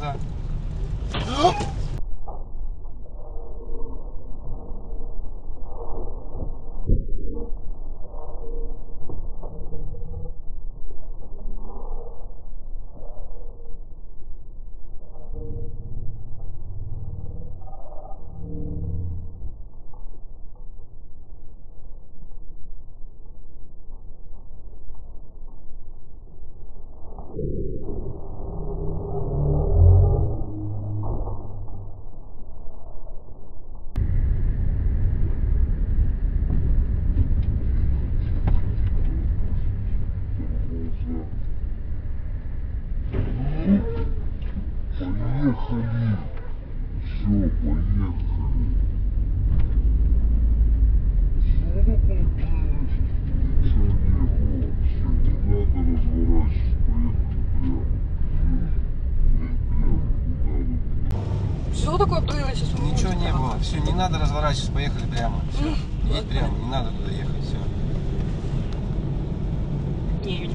глаза. Поехали! Все, поехали! Что такое? Ничего не было. Все, не надо разворачивать. Поехали прямо. Что такое прыгать? Ничего не было. Все, не надо разворачивать. Поехали прямо. Все. Едь прямо. Не надо туда ехать. Все.